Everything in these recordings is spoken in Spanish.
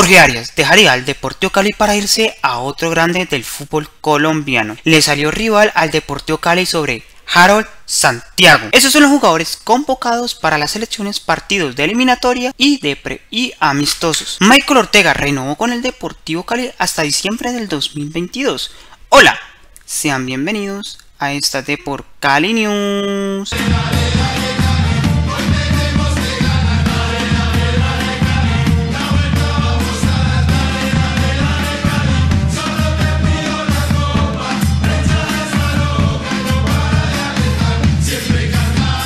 Jorge Arias dejaría al Deportivo Cali para irse a otro grande del fútbol colombiano. Le salió rival al Deportivo Cali sobre Harold Santiago. Esos son los jugadores convocados para las selecciones, partidos de eliminatoria y de amistosos. Michael Ortega renovó con el Deportivo Cali hasta diciembre del 2022. Hola, sean bienvenidos a esta Depor Cali News.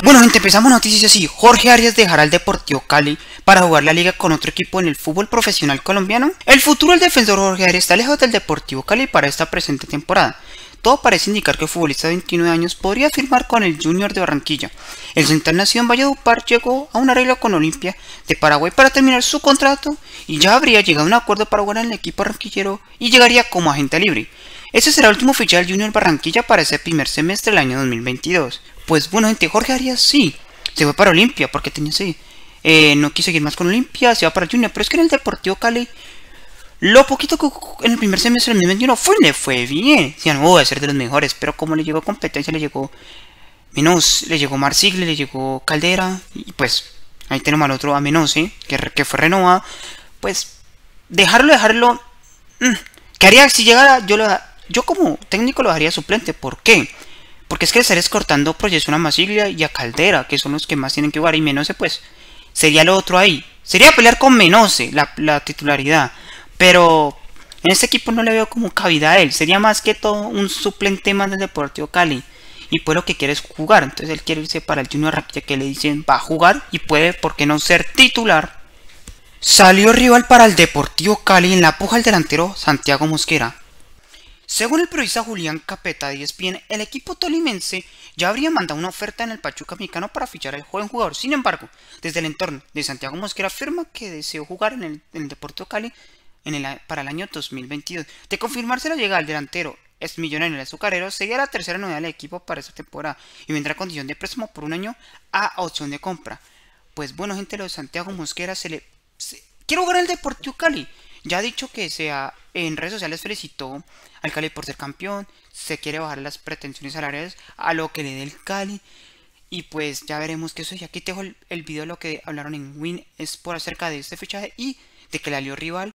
Bueno gente, empezamos noticias así. Jorge Arias dejará el Deportivo Cali para jugar la liga con otro equipo en el fútbol profesional colombiano. El futuro del defensor Jorge Arias está lejos del Deportivo Cali para esta presente temporada. Todo parece indicar que el futbolista de 29 años podría firmar con el Junior de Barranquilla. El Central Nacional Valledupar llegó a un arreglo con Olimpia de Paraguay para terminar su contrato y ya habría llegado a un acuerdo para jugar en el equipo barranquillero y llegaría como agente libre. Este será el último fichaje del Junior Barranquilla para ese primer semestre del año 2022. Pues bueno gente, Jorge Arias sí, se fue para Olimpia porque tenía no quiso seguir más con Olimpia, se va para el Junior, pero es que en el Deportivo Cali, lo poquito que en el primer semestre del 2021 le fue bien, ya no voy a ser de los mejores, pero como le llegó competencia, le llegó menos, le llegó Marcigle, le llegó Caldera, y pues ahí tenemos al otro a menos, que fue renovado, pues dejarlo, ¿qué haría si llegara? Yo como técnico lo dejaría suplente, ¿por qué? Porque es que estar escortando Proyezuna, Marcigle y a Caldera, que son los que más tienen que jugar, y Menose pues sería lo otro ahí. Sería pelear con Menose la titularidad, pero en este equipo no le veo como cabida a él. Sería más que todo un suplente más del Deportivo Cali, y pues lo que quiere es jugar. Entonces él quiere irse para el Junior Barranquilla, que le dicen va a jugar y puede, ¿por qué no?, ser titular. Salió rival para el Deportivo Cali en la puja el delantero Santiago Mosquera. Según el periodista Julián Capeta de ESPN, el equipo tolimense ya habría mandado una oferta en el Pachuca mexicano para fichar al joven jugador. Sin embargo, desde el entorno de Santiago Mosquera afirma que deseó jugar en el Deportivo Cali para el año 2022. De confirmarse la llegada del delantero ex millonario del azucarero, sería la tercera novedad del equipo para esta temporada y vendrá a condición de préstamo por un año a opción de compra. Pues bueno gente, lo de Santiago Mosquera quiero jugar en el Deportivo Cali. Ya ha dicho que en redes sociales felicitó al Cali por ser campeón, se quiere bajar las pretensiones salariales a lo que le dé el Cali. Y pues ya veremos qué sucede. Aquí te dejo el video de lo que hablaron en Win Sport acerca de este fichaje y de que le alió rival.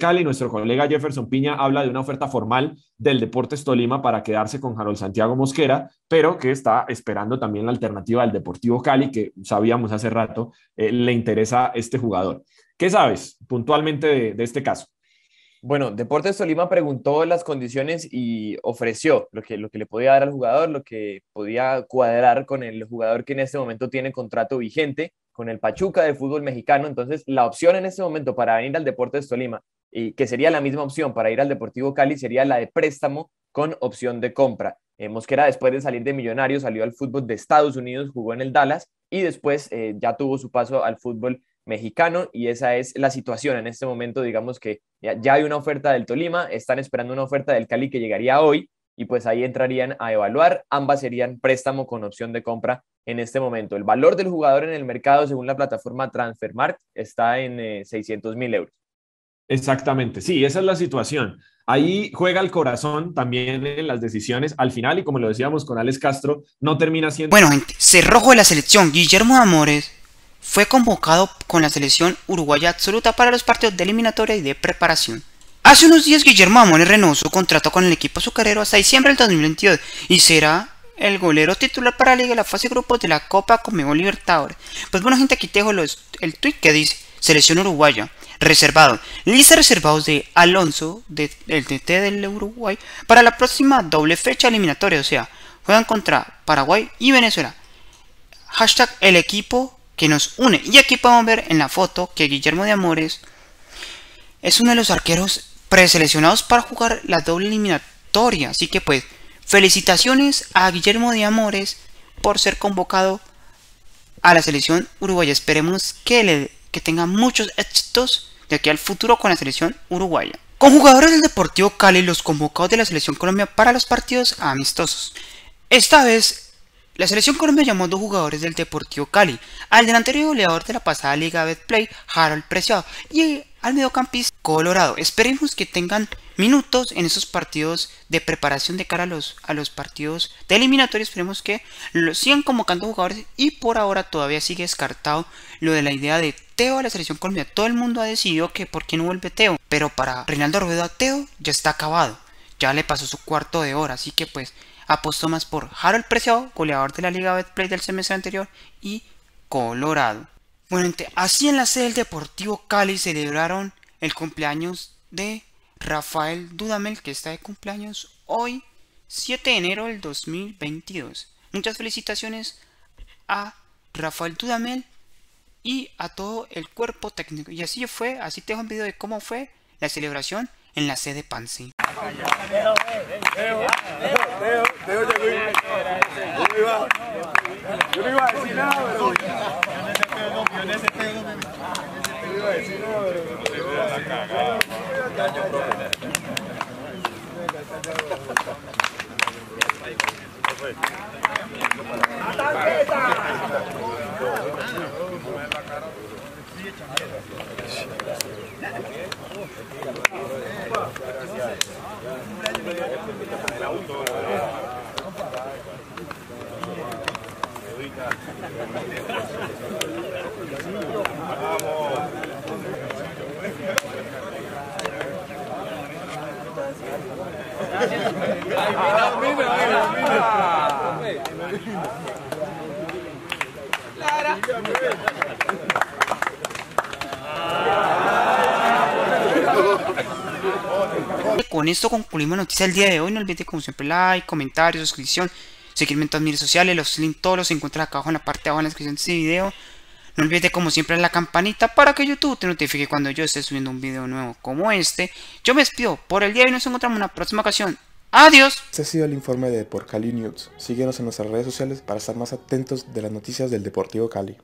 Cali, nuestro colega Jefferson Piña habla de una oferta formal del Deportes Tolima para quedarse con Harold Santiago Mosquera, pero que está esperando también la alternativa del Deportivo Cali, que sabíamos hace rato le interesa este jugador. ¿Qué sabes puntualmente de este caso? Bueno, Deportes Tolima preguntó las condiciones y ofreció lo que le podía dar al jugador, lo que podía cuadrar con el jugador que en este momento tiene contrato vigente con el Pachuca de fútbol mexicano. Entonces, la opción en este momento para venir al Deportes Tolima, y que sería la misma opción para ir al Deportivo Cali, sería la de préstamo con opción de compra. Mosquera, después de salir de Millonarios, salió al fútbol de Estados Unidos, jugó en el Dallas y después ya tuvo su paso al fútbol mexicano, y esa es la situación en este momento. Digamos que ya hay una oferta del Tolima, están esperando una oferta del Cali que llegaría hoy, y pues ahí entrarían a evaluar. Ambas serían préstamo con opción de compra en este momento. El valor del jugador en el mercado, según la plataforma Transfermarkt, está en 600.000 euros. Exactamente, sí, esa es la situación. Ahí juega el corazón también en las decisiones al final, y como lo decíamos con Alex Castro, no termina siendo... Bueno gente, cerrojo de la selección. Guillermo de Amores fue convocado con la selección uruguaya absoluta para los partidos de eliminatoria y de preparación. Hace unos días Guillermo de Amores renovó su contrato con el equipo azucarero hasta diciembre del 2022 y será el golero titular para la Liga de la fase grupos de la Copa Conmebol Libertadores. Pues bueno gente, aquí te dejo el tweet que dice: selección uruguaya, reservado, lista de reservados de Alonso, el DT del Uruguay, para la próxima doble fecha eliminatoria, o sea, juegan contra Paraguay y Venezuela. Hashtag el equipo que nos une. Y aquí podemos ver en la foto que Guillermo de Amores es uno de los arqueros preseleccionados para jugar la doble eliminatoria. Así que pues felicitaciones a Guillermo de Amores por ser convocado a la selección uruguaya. Esperemos que tenga muchos éxitos de aquí al futuro con la selección uruguaya. Con jugadores del Deportivo Cali, los convocados de la selección Colombia para los partidos amistosos. Esta vez la selección Colombia llamó a dos jugadores del Deportivo Cali, al delantero y goleador de la pasada Liga Betplay, Harold Preciado, y al mediocampista Colorado. Esperemos que tengan minutos en esos partidos de preparación de cara a los partidos de eliminatoria. Esperemos que lo sigan convocando jugadores, y por ahora todavía sigue descartado lo de la idea de Teo a la selección Colombia. Todo el mundo ha decidido que por qué no vuelve Teo, pero para Reinaldo Rueda Teo ya está acabado, ya le pasó su cuarto de hora, así que pues apostó más por Harold Preciado, goleador de la Liga Betplay del semestre anterior, y Colorado. Bueno, gente, así en la sede del Deportivo Cali celebraron el cumpleaños de Rafael Dudamel, que está de cumpleaños hoy, 7 de enero del 2022. Muchas felicitaciones a Rafael Dudamel y a todo el cuerpo técnico. Y así fue, así te dejo un video de cómo fue la celebración en la sede Pance. Con esto concluimos la noticia del día de hoy. No olvides, como siempre, like, comentario, suscripción, seguirme en todas mis redes sociales. Los links todos los encuentras acá abajo en la parte de abajo en la descripción de este video. No olvides, como siempre, la campanita para que YouTube te notifique cuando yo esté subiendo un video nuevo como este. Yo me despido por el día de hoy, nos encontramos en una próxima ocasión. ¡Adiós! Este ha sido el informe de Por Cali News. Síguenos en nuestras redes sociales para estar más atentos de las noticias del Deportivo Cali.